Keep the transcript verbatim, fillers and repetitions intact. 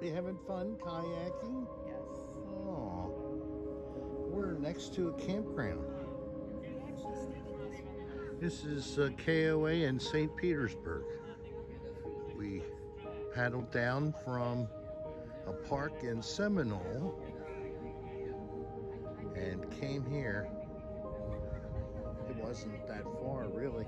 They having fun kayaking? Yes. Oh, we're next to a campground. This is uh, K O A in Saint Petersburg. We paddled down from a park in Seminole and came here. It wasn't that far, really.